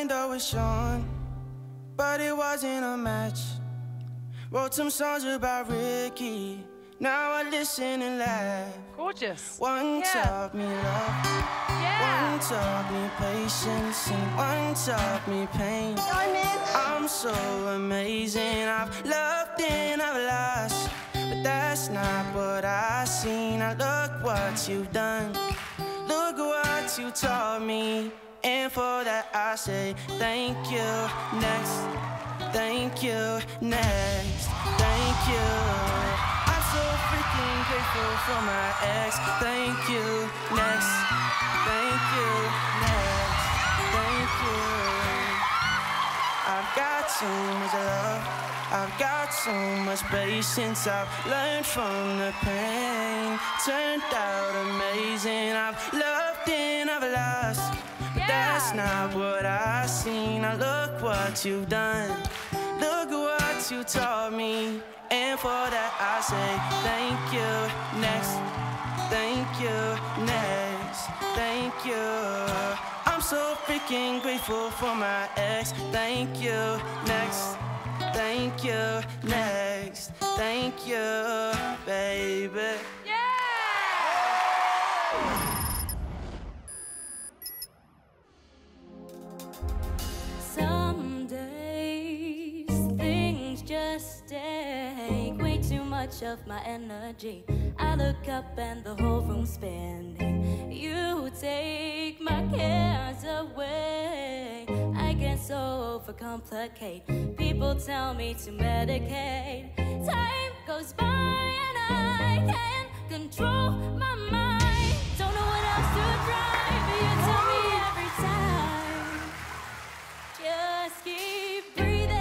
window was shone, but it wasn't a match. Wrote some songs about Ricky, now I listen and laugh. Gorgeous. One taught me love, one taught me patience, and one taught me pain. Hi, Mitch. I'm so amazing. I've loved and I've lost, but that's not what I've seen. I look what you've done, look what you taught me, and for that I say thank you, next. Thank you, next. Thank you. I'm so freaking grateful for my ex. Thank you, next. Thank you, next. Thank you. I've got so much love, I've got so much patience, I've learned from the pain, turned out amazing. I've loved and I've lost, but that's not what I've seen. I look what you've done, look what you taught me, and for that I say thank you, next. Thank you, next. Thank you. I'm so freaking grateful for my ex. Thank you, next. Thank you, next. Thank you, baby. Some days things just take way too much of my energy. I look up and the whole room's spinning. You take my cares away. I get so overcomplicate. People tell me to medicate. Time goes by and I can't control my mind. Don't know what else to try, but you tell me every time. Just keep breathing.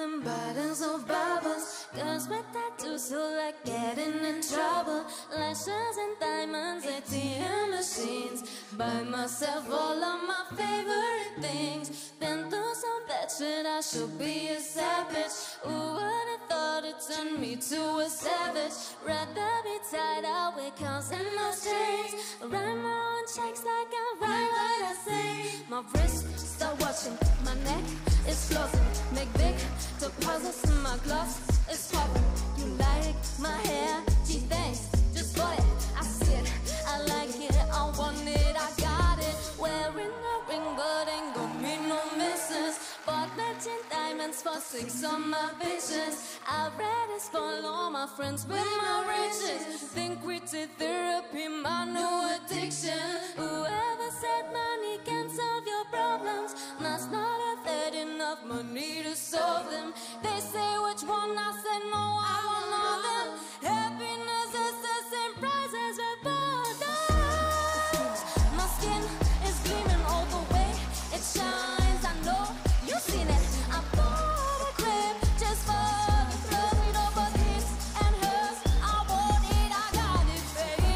And bottles of bubbles, girls with tattoos who like getting in trouble, lashes and diamonds, ATM machines. Buy myself all of my favorite things, then do some bad shit. I should be a savage. Who would've thought it turned me to a savage? Rather be tied out with counts in my chains. Write my own checks like I write what I say. My wrists start watching, my neck is flossing. Make big deposits in my gloves, it's swapping. You like my hair? Gee, thanks, just bought it. I see it, I like it, I want it, I got it. Wearing a ring, but ain't gon' be no misses. Bought matching diamonds for 6 on my visions. I read it, spoil all my friends with my riches. Think we did therapy, my new addiction. Whoever said money can solve your problems must not have had enough money to solve them. They say which one, I said no, I want all them. Happiness is the same price as with both those. My skin is gleaming all the way, it shines, I know you've seen it. I bought a crib just for the thrill. We know both his and hers. I want it, I got it, baby.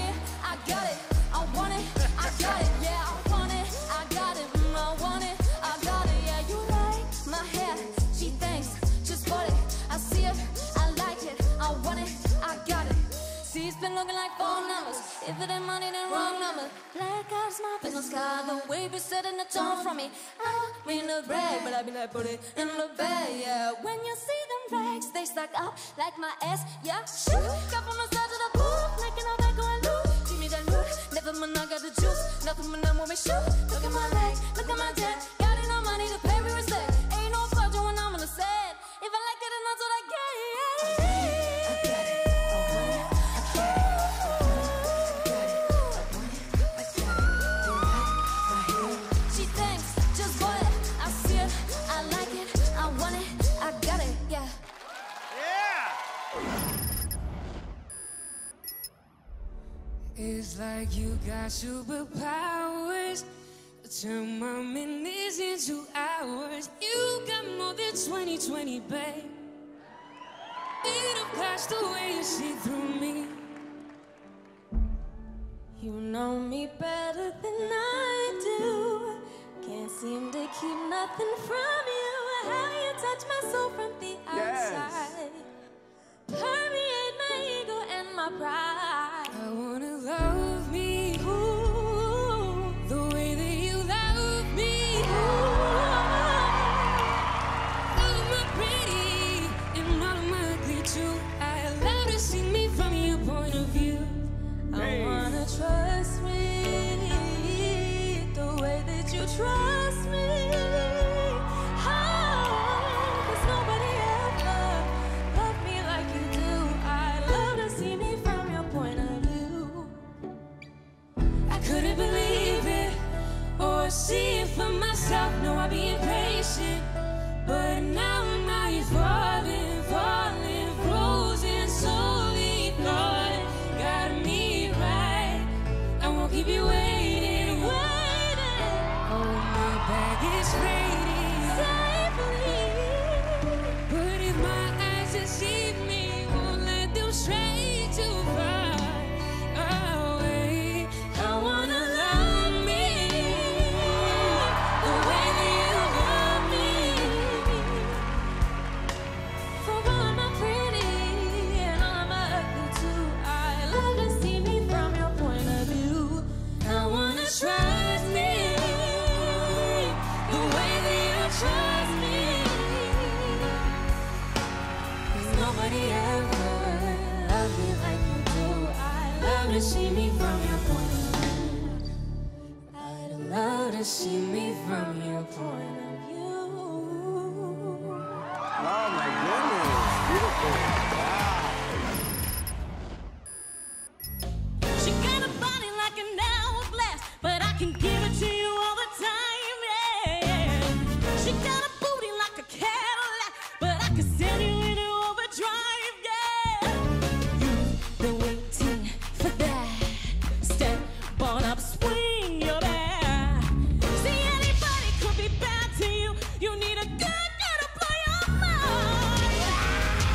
I got it, I want it, I got it. Yeah, I want it, I got it, I want it, I got it. Yeah, you know streets been looking like phone numbers. If it ain't money, then wrong number. Black eyes, my business card. The way we setting the tone from me. I don't mean to brag, but I be like, put it in the bag, yeah. When you see them rags, they stuck up like my ass, yeah. Shoot, got from the side of the booth, making all that going loose. Give me that loot, never mind, I got the juice. Nothing but them when we shoot. Look at my legs, look at my debt. Got enough money to pay me respect. Ain't no fuck doing, I'm gonna say it. If I like it, then that's what I get, yeah. It's like you got superpowers. Turn my minutes into hours. You got more than 20/20, babe. Beat up past the way you see through me. You know me better than I do. Can't seem to keep nothing from you. How you touch my soul from the outside. Permeate my ego and my pride. I wanna love me, ooh, the way that you love me, ooh. All of my pretty and all of my ugly too. I allow to see me from your point of view. I wanna trust me the way that you trust me. See it for myself, no, I be impatient. But now I'm not falling, falling, frozen, solely Lord, got me right. I won't keep you waiting, waiting. Oh, my bag is waiting safely. But if my eyes deceive me, won't let them stray too far away. I wanna see me from your point of view. I'd love to see me from your point of view. Oh my goodness, beautiful. Wow. She got a body like an hourglass, but I can give it to you all the time, yeah. She got a booty like a Cadillac, but I can send you into overdrive, yeah. You've been waiting for that step on up, swing your back. See, anybody could be bad to you. You need a good guy to blow your mind.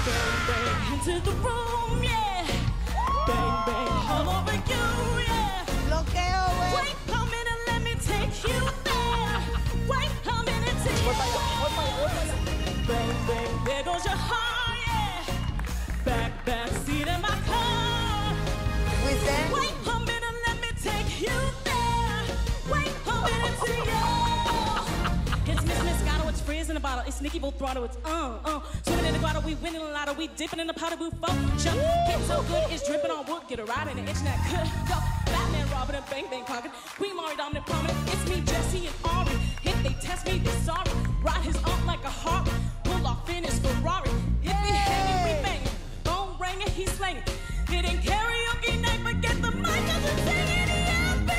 Bang, bang, into the room, yeah. Bang, bang, all over you, yeah. Wait a minute, let me take you there. Wait a minute, take you there. Bang, bang, there goes your heart, yeah. Back, back, seat in my car. Wait a minute, let me take you there. Wait a minute to you. It's Miss Moscato, it's Frizz in the bottle. It's Nikki Volthrotto, it's swimming in the grotto, we winning a lotto. We dipping in the powder, we fuck, jump. Get so good, it's dripping on wood. Get a ride in the itch, that good. Yo, Batman, Robin, and Bang Bang Pocket. Queen Mari, Dominant, Prominent. It's me, Jesse, and Ari. If they test me, they're sorry. Ride his arm like a Harley. Pull off in his Ferrari. If we hanging, we banging. Bone ringing, he's slanging. It ain't karaoke night, but get the mic up and sing it. E-L-B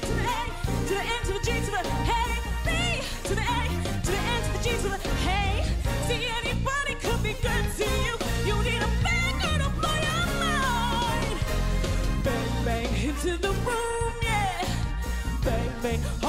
to the A, to the N, to the G, to the A, B to the A, to the N, to the G, to the A. See, anybody could be good to you. You need a bang girl to blow your mind. Bang, bang, into the room, yeah. Bang, bang.